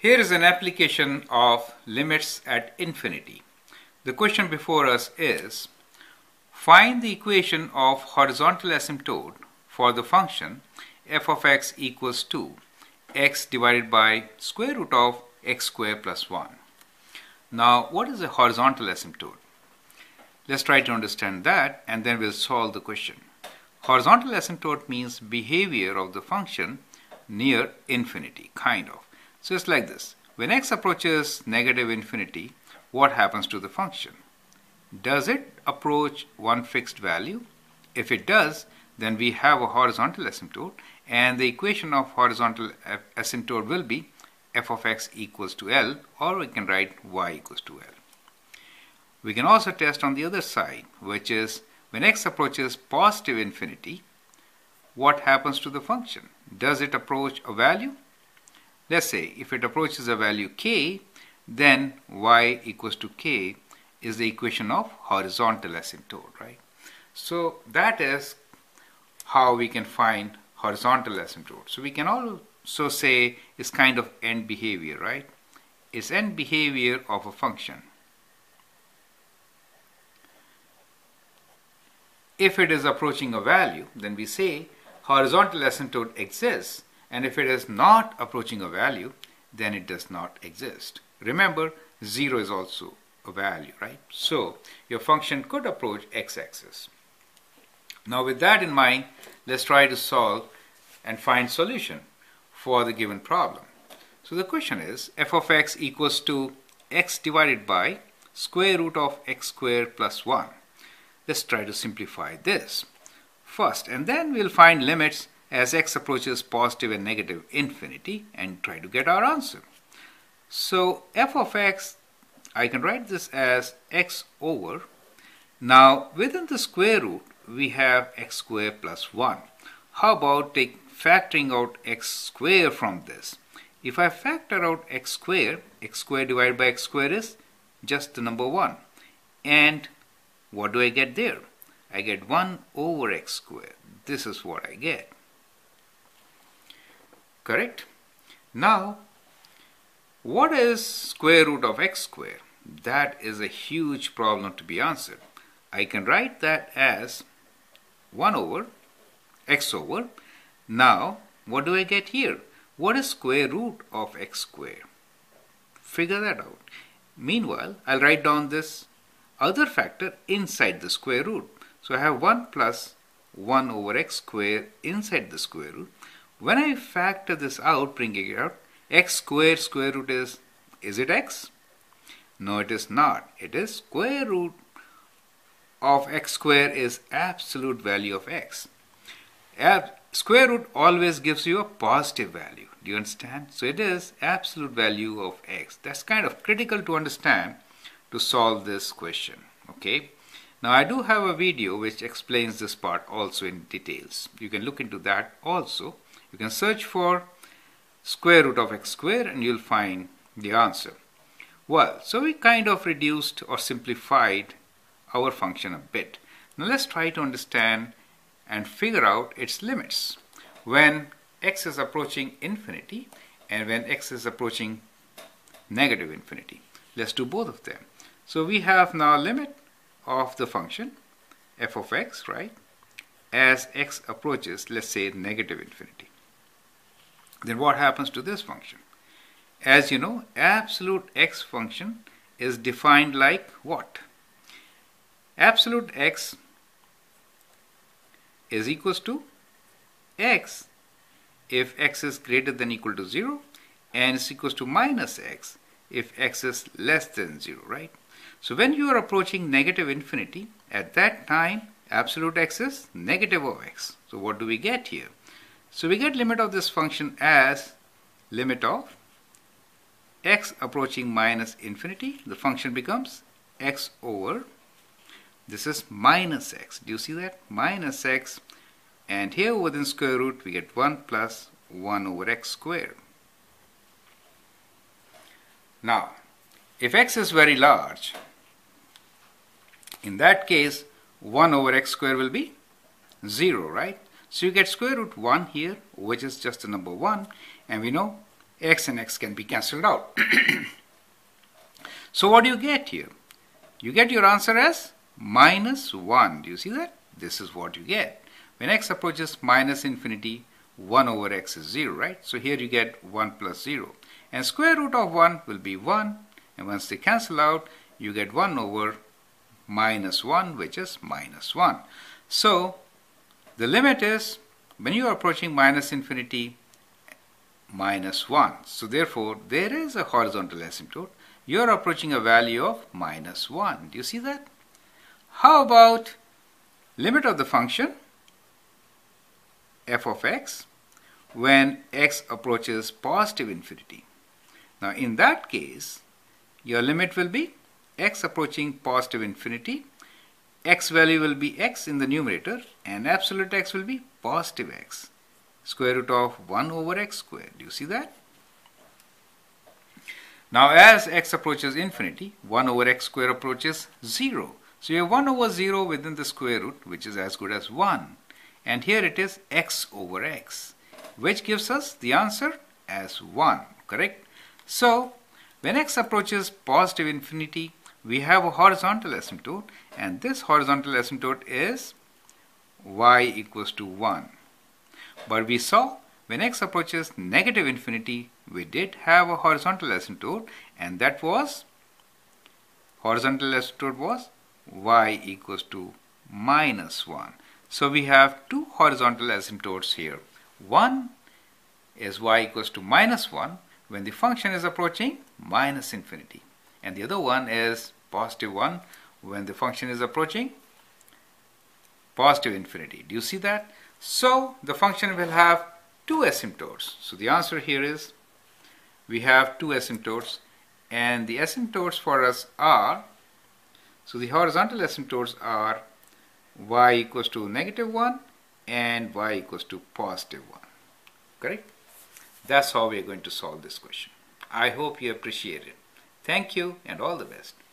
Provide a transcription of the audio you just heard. Here is an application of limits at infinity. The question before us is, find the equation of horizontal asymptote for the function f of x equals to x divided by square root of x squared plus 1. Now, what is a horizontal asymptote? Let's try to understand that and then we'll solve the question. Horizontal asymptote means behavior of the function near infinity, kind of. So it's like this. When x approaches negative infinity, what happens to the function? Does it approach one fixed value? If it does, then we have a horizontal asymptote, and the equation of horizontal asymptote will be f of x equals to L, or we can write y equals to L. We can also test on the other side, which is when x approaches positive infinity, what happens to the function? Does it approach a value? Let's say if it approaches a value k, then y equals to k is the equation of horizontal asymptote, right? So that is how we can find horizontal asymptote. So we can also say it's kind of end behavior, right? It's end behavior of a function. If it is approaching a value, then we say horizontal asymptote exists, and if it is not approaching a value, then it does not exist. Remember, 0 is also a value, right? So your function could approach x-axis. Now with that in mind, let's try to solve and find solution for the given problem. So the question is f of x equals to x divided by square root of x squared plus 1. Let's try to simplify this first, and then we'll find limits as x approaches positive and negative infinity and try to get our answer. So f of x, I can write this as x over. Now within the square root, we have x squared plus 1. How about factoring out x squared from this? If I factor out x squared divided by x squared is just the number 1. And what do I get there? I get 1 over x squared. This is what I get. Correct? Now, what is square root of x squared? That is a huge problem to be answered. I can write that as 1 over x over. Now, what do I get here? What is square root of x squared? Figure that out. Meanwhile, I'll write down this other factor inside the square root. So I have 1 plus 1 over x squared inside the square root. When I factor this out, bringing it out, x squared square root is it x? No, it is not. It is square root of x squared is absolute value of x. Square root always gives you a positive value. Do you understand? So it is absolute value of x. That's kind of critical to understand to solve this question. Okay. Now I do have a video which explains this part also in details. You can look into that also. You can search for square root of x squared and you'll find the answer. Well, so we kind of reduced or simplified our function a bit. Now let's try to understand and figure out its limits. When x is approaching infinity and when x is approaching negative infinity. Let's do both of them. So we have now limit of the function f of x, right? As x approaches, let's say, negative infinity. Then what happens to this function? As you know, absolute x function is defined like what? Absolute x is equals to x if x is greater than or equal to 0 and is equals to minus x if x is less than 0, right? So when you are approaching negative infinity, at that time absolute x is negative of x. So what do we get here? So we get limit of this function as limit of x approaching minus infinity. The function becomes x over. This is minus x. Do you see that? Minus x. And here within square root we get 1 plus 1 over x squared. Now, if x is very large, in that case 1 over x squared will be 0, right? So you get square root 1 here, which is just the number 1, and we know x and x can be cancelled out. So what do you get here? You get your answer as minus 1. Do you see that? This is what you get. When x approaches minus infinity, 1 over x is 0, right? So here you get 1 plus 0. And square root of 1 will be 1. And once they cancel out, you get 1 over minus 1, which is minus 1. So the limit is, when you are approaching minus infinity, minus 1. So therefore, there is a horizontal asymptote. You are approaching a value of minus 1. Do you see that? How about limit of the function f of x when x approaches positive infinity? Now in that case, your limit will be x approaching positive infinity. X value will be x in the numerator and absolute x will be positive x. Square root of 1 over x squared. Do you see that? Now as x approaches infinity, 1 over x squared approaches 0. So you have 1 over 0 within the square root, which is as good as 1. And here it is x over x, which gives us the answer as 1, correct? So when x approaches positive infinity, we have a horizontal asymptote, and this horizontal asymptote is y equals to 1. But we saw when x approaches negative infinity, we did have a horizontal asymptote, and that was, horizontal asymptote was y equals to minus 1. So we have two horizontal asymptotes here. One is y equals to minus 1 when the function is approaching minus infinity. And the other one is positive 1 when the function is approaching positive infinity. Do you see that? So the function will have two asymptotes. So the answer here is we have two asymptotes, and the asymptotes for us are, so the horizontal asymptotes are y equals to negative 1 and y equals to positive 1. Correct? That's how we are going to solve this question. I hope you appreciate it. Thank you and all the best.